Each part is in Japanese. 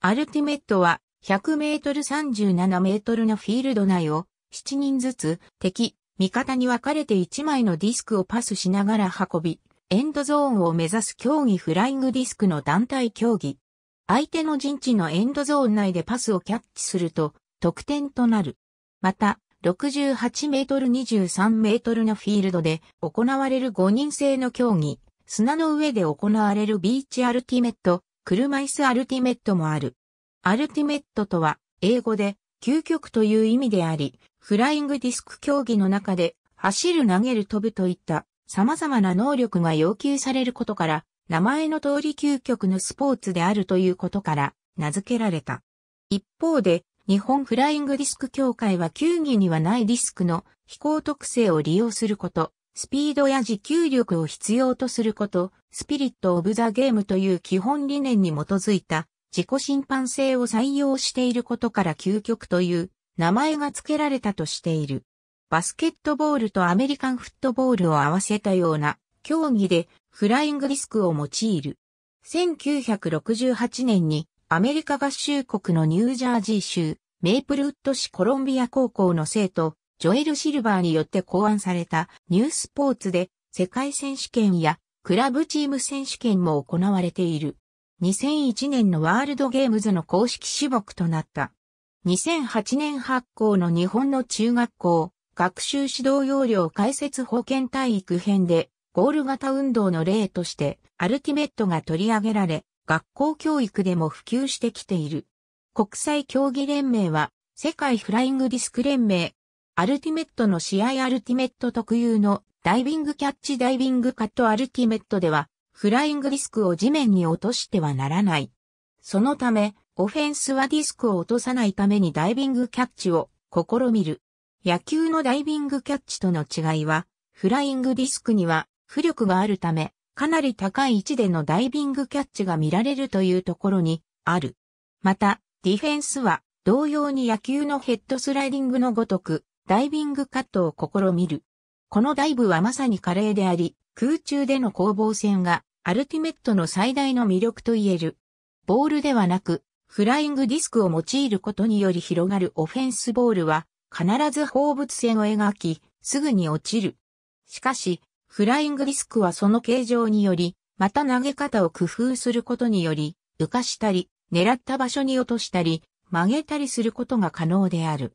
アルティメットは100メートル37メートルのフィールド内を7人ずつ敵、味方に分かれて1枚のディスクをパスしながら運び、エンドゾーンを目指す競技フライングディスクの団体競技。相手の陣地のエンドゾーン内でパスをキャッチすると得点となる。また、68メートル23メートルのフィールドで行われる5人制の競技、砂の上で行われるビーチアルティメット、車椅子アルティメットもある。アルティメットとは、英語で、究極という意味であり、フライングディスク競技の中で、走る、投げる、飛ぶといった、様々な能力が要求されることから、名前の通り究極のスポーツであるということから、名付けられた。一方で、日本フライングディスク協会は球技にはないディスクの飛行特性を利用すること、スピードや持久力を必要とすること、スピリット・オブ・ザ・ゲームという基本理念に基づいた、自己審判性を採用していることから究極という名前が付けられたとしている。バスケットボールとアメリカンフットボールを合わせたような競技でフライングディスクを用いる。1968年にアメリカ合衆国のニュージャージー州メイプルウッド市コロンビア高校の生徒ジョエル・シルバーによって考案されたニュースポーツで世界選手権やクラブチーム選手権も行われている。2001年のワールドゲームズの公式種目となった。2008年発行の日本の中学校学習指導要領解説保健体育編でゴール型運動の例としてアルティメットが取り上げられ、学校教育でも普及してきている。国際競技連盟は世界フライングディスク連盟、アルティメットの試合アルティメット特有のダイビングキャッチダイビングカットアルティメットでは、フライングディスクを地面に落としてはならない。そのため、オフェンスはディスクを落とさないためにダイビングキャッチを試みる。野球のダイビングキャッチとの違いは、フライングディスクには浮力があるため、かなり高い位置でのダイビングキャッチが見られるというところにある。また、ディフェンスは同様に野球のヘッドスライディングのごとく、ダイビングカットを試みる。このダイブはまさに華麗であり、空中での攻防戦が、アルティメットの最大の魅力と言える。ボールではなく、フライングディスクを用いることにより広がるオフェンスボールは、必ず放物線を描き、すぐに落ちる。しかし、フライングディスクはその形状により、また投げ方を工夫することにより、浮かしたり、狙った場所に落としたり、曲げたりすることが可能である。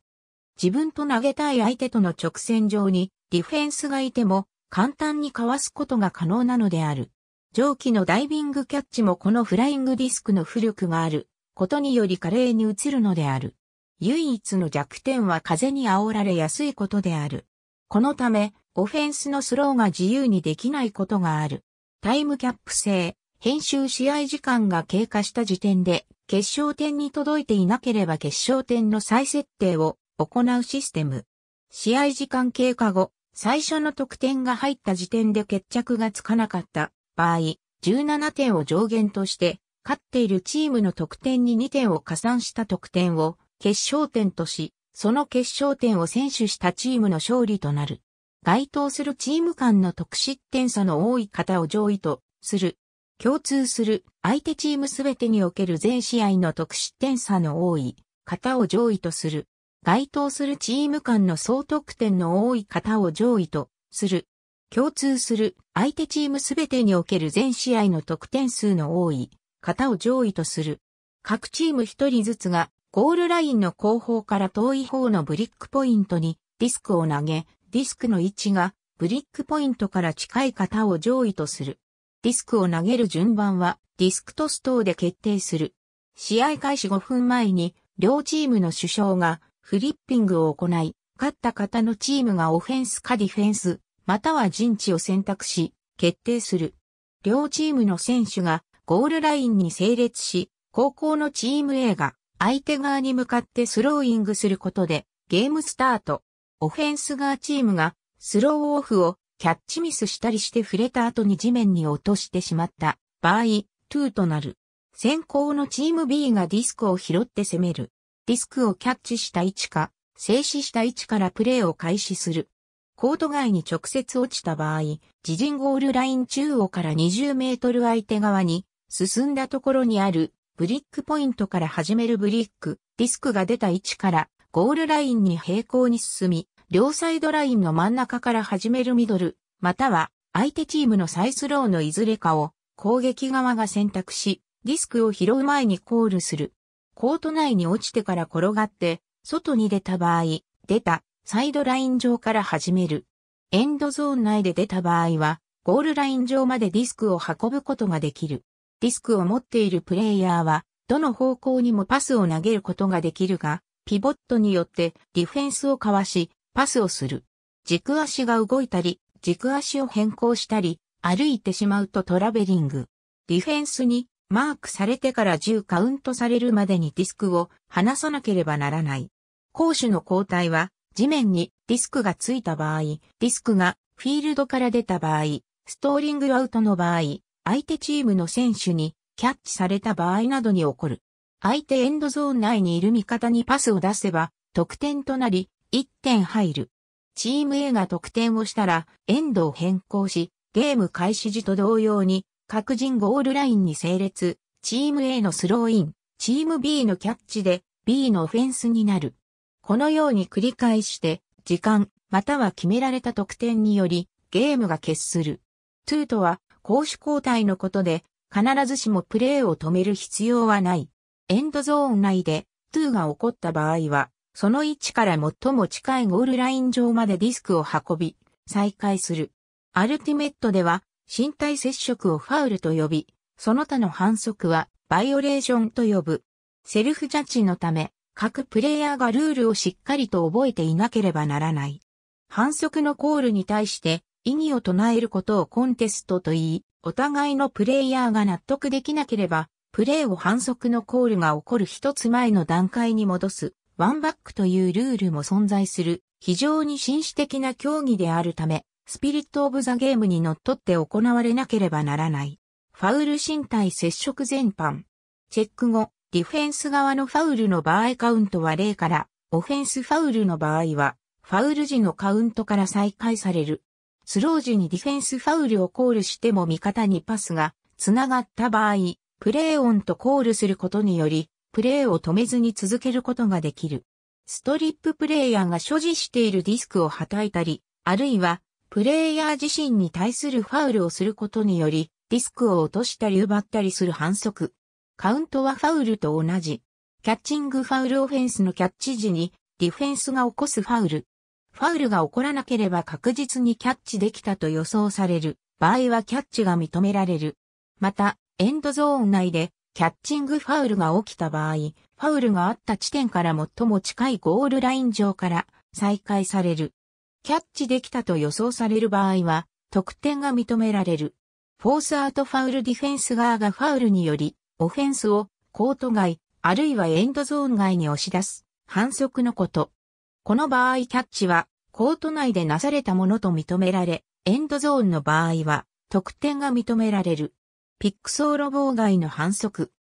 自分と投げたい相手との直線上に、ディフェンスがいても、簡単にかわすことが可能なのである。上記のダイビングキャッチもこのフライングディスクの浮力があることにより華麗に移るのである。唯一の弱点は風に煽られやすいことである。このため、オフェンスのスローが自由にできないことがある。タイムキャップ制、編集試合時間が経過した時点で、決勝点に届いていなければ決勝点の再設定を行うシステム。試合時間経過後、最初の得点が入った時点で決着がつかなかった場合、17点を上限として、勝っているチームの得点に2点を加算した得点を決勝点とし、その決勝点を先取したチームの勝利となる。該当するチーム間の得失点差の多い方を上位とする。共通する相手チームすべてにおける全試合の得失点差の多い方を上位とする。該当するチーム間の総得点の多い方を上位とする。共通する相手チームすべてにおける全試合の得点数の多い方を上位とする。各チーム1人ずつがゴールラインの後方から遠い方のブリックポイントにディスクを投げ、ディスクの位置がブリックポイントから近い方を上位とする。ディスクを投げる順番はディスクトス等で決定する。試合開始5分前に両チームの主将がフリッピングを行い、勝った方のチームがオフェンスかディフェンス、または陣地を選択し、決定する。両チームの選手がゴールラインに整列し、後攻のチーム A が相手側に向かってスローイングすることでゲームスタート。オフェンス側チームがスローオフをキャッチミスしたりして触れた後に地面に落としてしまった場合、2となる。先攻のチーム B がディスクを拾って攻める。ディスクをキャッチした位置か、静止した位置からプレーを開始する。コート外に直接落ちた場合、自陣ゴールライン中央から20メートル相手側に進んだところにあるブリックポイントから始めるブリック、ディスクが出た位置からゴールラインに平行に進み、両サイドラインの真ん中から始めるミドル、または相手チームのサイスローのいずれかを攻撃側が選択し、ディスクを拾う前にコールする。コート内に落ちてから転がって、外に出た場合、出たサイドライン上から始める。エンドゾーン内で出た場合は、ゴールライン上までディスクを運ぶことができる。ディスクを持っているプレイヤーは、どの方向にもパスを投げることができるが、ピボットによってディフェンスをかわし、パスをする。軸足が動いたり、軸足を変更したり、歩いてしまうとトラベリング。ディフェンスにマークされてから10カウントされるまでにディスクを離さなければならない。攻守の交代は、地面にディスクがついた場合、ディスクがフィールドから出た場合、ストーリングアウトの場合、相手チームの選手にキャッチされた場合などに起こる。相手エンドゾーン内にいる味方にパスを出せば得点となり1点入る。チーム A が得点をしたらエンドを変更し、ゲーム開始時と同様に各陣ゴールラインに整列、チーム A のスローイン、チーム B のキャッチで B のオフェンスになる。このように繰り返して、時間、または決められた得点により、ゲームが決する。トゥートは、攻守交代のことで、必ずしもプレーを止める必要はない。エンドゾーン内で、トゥーが起こった場合は、その位置から最も近いゴールライン上までディスクを運び、再開する。アルティメットでは、身体接触をファウルと呼び、その他の反則は、バイオレーションと呼ぶ。セルフジャッジのため、各プレイヤーがルールをしっかりと覚えていなければならない。反則のコールに対して異議を唱えることをコンテストと言い、お互いのプレイヤーが納得できなければ、プレーを反則のコールが起こる一つ前の段階に戻す、ワンバックというルールも存在する、非常に紳士的な競技であるため、スピリット・オブ・ザ・ゲームにのっとって行われなければならない。ファウル身体接触全般。チェック後、ディフェンス側のファウルの場合カウントは0から、オフェンスファウルの場合は、ファウル時のカウントから再開される。スロー時にディフェンスファウルをコールしても味方にパスが繋がった場合、プレーオンとコールすることにより、プレーを止めずに続けることができる。ストリッププレイヤーが所持しているディスクをはたいたり、あるいは、プレイヤー自身に対するファウルをすることにより、ディスクを落としたり奪ったりする反則。カウントはファウルと同じ。キャッチングファウルオフェンスのキャッチ時にディフェンスが起こすファウル。ファウルが起こらなければ確実にキャッチできたと予想される場合はキャッチが認められる。また、エンドゾーン内でキャッチングファウルが起きた場合、ファウルがあった地点から最も近いゴールライン上から再開される。キャッチできたと予想される場合は得点が認められる。フォースアウトファウルディフェンス側がファウルにより、オフェンスをコート外、あるいはエンドゾーン外に押し出す、反則のこと。この場合キャッチは、コート内でなされたものと認められ、エンドゾーンの場合は、得点が認められる。ピック走路妨害の反則。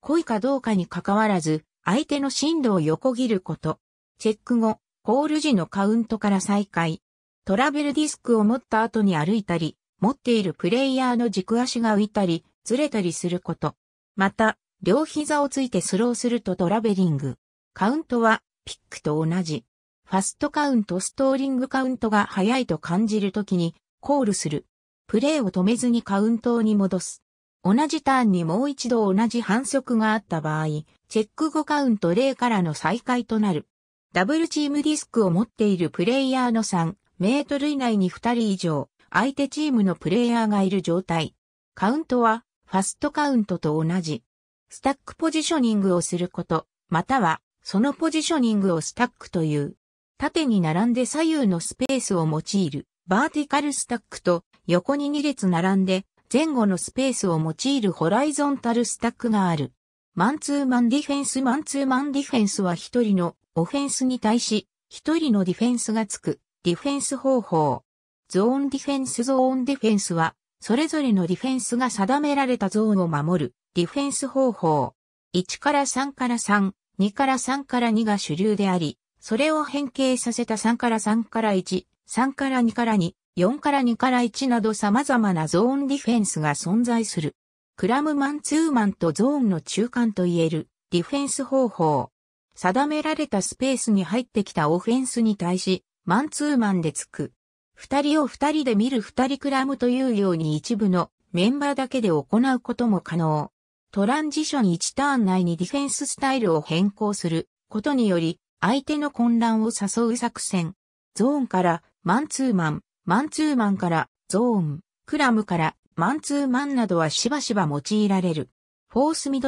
故意かどうかに関わらず、相手の進路を横切ること。チェック後、コール時のカウントから再開。トラベルディスクを持った後に歩いたり、持っているプレイヤーの軸足が浮いたり、ずれたりすること。また、両膝をついてスローするとトラベリング。カウントは、ピックと同じ。ファストカウント、ストーリングカウントが早いと感じるときに、コールする。プレーを止めずにカウントに戻す。同じターンにもう一度同じ反則があった場合、チェック後カウント0からの再開となる。ダブルチームディスクを持っているプレイヤーの3メートル以内に2人以上、相手チームのプレイヤーがいる状態。カウントは、ファストカウントと同じ。スタックポジショニングをすること、または、そのポジショニングをスタックという。縦に並んで左右のスペースを用いる、バーティカルスタックと、横に2列並んで、前後のスペースを用いるホライゾンタルスタックがある。マンツーマンディフェンス。マンツーマンディフェンスは1人のオフェンスに対し、1人のディフェンスがつく、ディフェンス方法。ゾーンディフェンス。ゾーンディフェンスは、それぞれのディフェンスが定められたゾーンを守るディフェンス方法。1から3から3、2から3から2が主流であり、それを変形させた3から3から1、3から2から2、4から2から1など様々なゾーンディフェンスが存在する。クラムマンツーマンとゾーンの中間といえるディフェンス方法。定められたスペースに入ってきたオフェンスに対し、マンツーマンでつく。二人を二人で見る二人クラムというように一部のメンバーだけで行うことも可能。トランジション1ターン内にディフェンススタイルを変更することにより、相手の混乱を誘う作戦。ゾーンからマンツーマン、マンツーマンからゾーン、クラムからマンツーマンなどはしばしば用いられる。フォースミ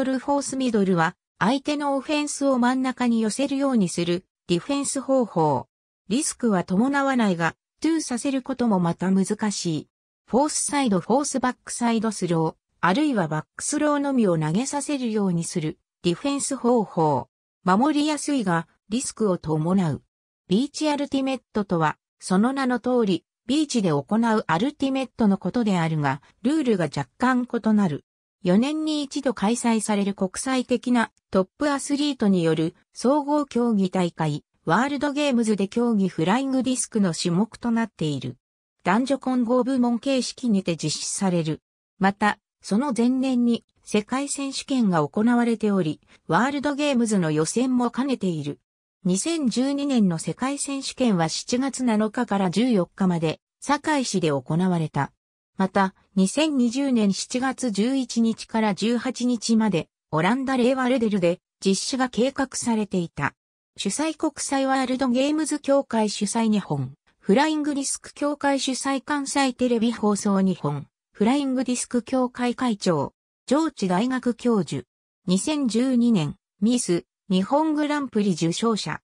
ドルは相手のオフェンスを真ん中に寄せるようにするディフェンス方法。リスクは伴わないが、トゥーさせることもまた難しい。フォースサイド、フォースバックサイドスロー、あるいはバックスローのみを投げさせるようにするディフェンス方法。守りやすいが、リスクを伴う。ビーチアルティメットとは、その名の通り、ビーチで行うアルティメットのことであるが、ルールが若干異なる。4年に一度開催される国際的なトップアスリートによる総合競技大会、ワールドゲームズで競技フライングディスクの種目となっている。男女混合部門形式にて実施される。また、その前年に世界選手権が行われており、ワールドゲームズの予選も兼ねている。2012年の世界選手権は7月7日から14日まで、堺市で行われた。また、2020年7月11日から18日まで、オランダ・レーワルデルで実施が計画されていた。主催国際ワールドゲームズ協会主催日本、フライングディスク協会主催関西テレビ放送日本、フライングディスク協会会長、上智大学教授。2012年、ミス、日本グランプリ受賞者。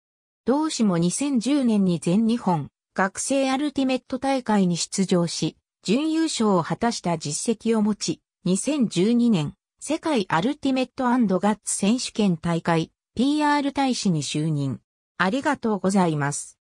同氏も2010年に全日本、学生アルティメット大会に出場し、準優勝を果たした実績を持ち、2012年、世界アルティメット&ガッツ選手権大会、PR 大使に就任。ありがとうございます。